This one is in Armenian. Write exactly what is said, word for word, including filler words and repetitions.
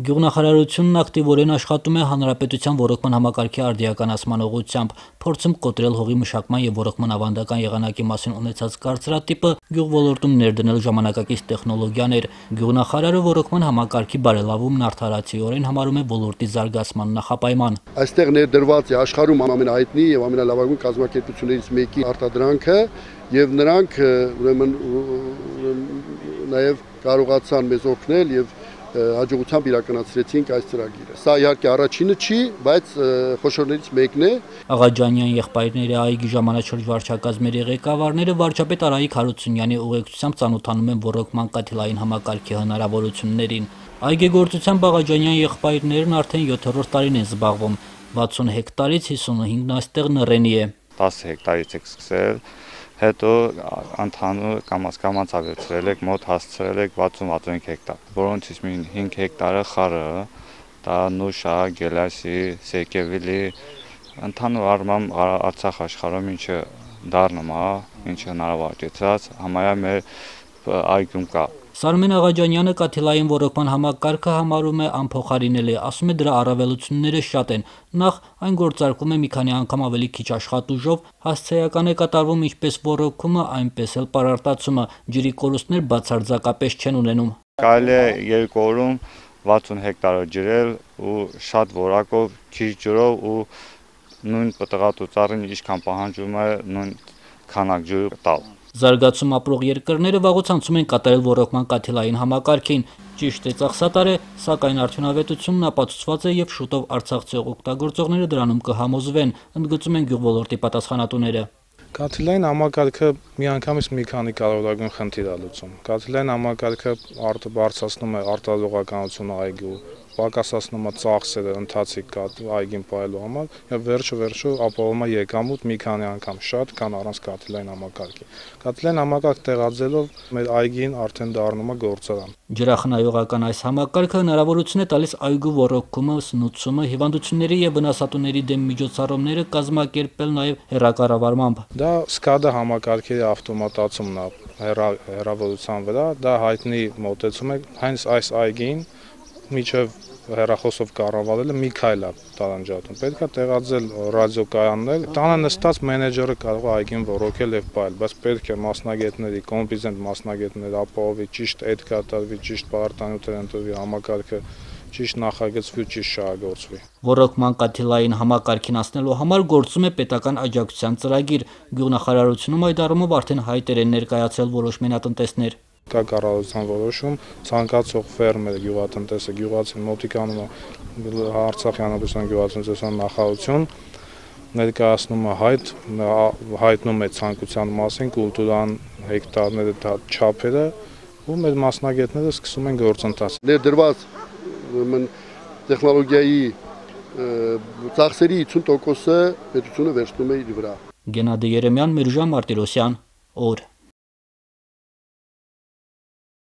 Գյուղնախարարությունն ակտիվորեն աշխատում է հանրապետության ոռոգման համակարգի արդիականացման ուղղությամբ, փորձում կոտրել հողի մշակման եւ ոռոգման ավանդական եղանակի մասին ունեցած կարծրատիպը, գյուղոլորտում ներդնել ժամանակակից տեխնոլոգիաներ։ Գյուղնախարարը ոռոգման համակարգի բարելավումն արդարացիորեն համարում է ոլորտի զարգացման նախապայման։ Այստեղ ներդրված է աշխարհում ամենահայտնի եւ ամենալավագույն կազմակերպություններից մեկի արտադրանքը եւ նրանք ուրեմն նաեւ կարողացան մեզ օգնել եւ հաջողությամբ իրականացրեցինք այս ծրագիրը։ Սա իհարկե առաջինը չի, բայց խոշորներից մեկն է։ Աղաջանյան եղբայրները այգի ժամանակաշրջանի վարչակազմերի ղեկավարները վարչապետ Արայիկ Հարությունյանի ուղեկցությամբ ծանոթանում են ոռոգման կաթիլային համակարգի հնարավորություններին։ Այգեգործությամբ Աղաջանյան եղբայրներն արդեն յոթերորդ տարին են զբաղվում։ վաթսուն հեկտարից հիսունհինգն այստեղ նռենի է։ տասը հեկտարից եք սկսել, հետո ընդհանուր կամաց-կամաց ավելացրել եք, մոտ հասցրել եք վաթսուն վաթսունհինգ հեկտար, որոնցից մին հինգ հեկտարը խարը, դա նուշա, գելասի, սեկևիլի, ընդհանուր առմամբ Արցախ աշխարհում ինչը դառնում է, ինչը հնարավորացած, համարյա մեր այգում կա։ Սարմեն Աղաջանյանը կաթիլային ոռոգման համակարգը համարում է անփոխարինելի, ասում է դրա առավելությունները շատ են։ Նախ այն գործարկում է մի քանի անգամ ավելի քիչ աշխատուժով, հասցեական է կատարվում ինչպես ոռոգումը, այնպես էլ պարարտացումը, ջրի կորուստներ բացարձակապես չեն ունենում։ Կարելի է երկու օրում վաթսուն հեկտարը ջրել ու շատ որակով, քիչ ջրով ու նույն պտղատուծառին ինչքան պահանջում է նույն քանակ ջուր տալ։ Զարգացում ապրող երկրները վաղուց անցում են կատարել ոռոգման կաթիլային համակարգին։ Ճիշտ է, ծախսատար է, սակայն արդյունավետությունն ապացուցված է եւ շուտով արցախցի օգտագործողները դրանում կհամոզվեն, ընդգծում են գյուղոլորտի պատասխանատուները։ Կաթիլային համակարգը միանգամից մի քանի կարևորագույն խնդիր է լուծում։ Կաթիլային համակարգը բարձրացնում է արտադրողականությունը այգու, պակասացնում է ծախսերը ընթացիկ այգին պահելու համար եւ վերջը վերջը ապահովում է եկամուտ մի քանի անգամ շատ քան առանց կաթիլային համակարգի։ Կաթիլային համակարգ տեղադրելով մեր այգին արդեն դառնում է գործարան։ Ջրախնայողական այս համակարգը հնարավորություն է տալիս այգու ոռոգումը, սնուցումը, հիվանդությունների եւ վնասատուների դեմ միջոցառումները կազմակերպել նաեւ հեռակառավարմամբ։ Դա սկադա համակարգերի ավտոմատացումն է հեռավորության վրա, դա հայտնի մոտեցում է, հենց այս այգին միջև հեռախոսով կառավարելը մի քայլ է տարանջատում։ Պետք է տեղադրել ռադիոկայաններ, տանը նստած մենեջերը կարող է այգին ոռոգել եւ պահել, բայց պետք է մասնագետների, կոմպետենտ մասնագետներ ապահովի, ճիշտ էդ կատարվի, ճիշտ պարտանյութեր ընտրվի, համակարգը ճիշտ նախագծվի, ճիշտ շահագործվի։ Ոռոգման կաթիլային համակարգին հասնելու համար գործում է պետական աջակցության ծրագիր։ Գյուղնախարարությունում այդ առումով արդեն հայտեր են ներկայացրել որոշ մենատնտեսներ։ Կառավարության որոշում ցանկացող ֆերմեր գյուղատնտեսը գյուղացին մոտիկանում է Արցախի հանրապետության գյուղատնտեսության նախարարություն ներկայացնում է հայտ հայտնում է ցանկության մասին կուլտուրան հեկտարները չափերը ու մեր մասնագետները սկսում են գործընթաց ներդրված տեխնոլոգիայի ծախսերի հիսուն տոկոսը պետությունը վերցնում է իր վրա։ Գենադի Երեմյան, Միրժան Մարտիրոսյան, օր։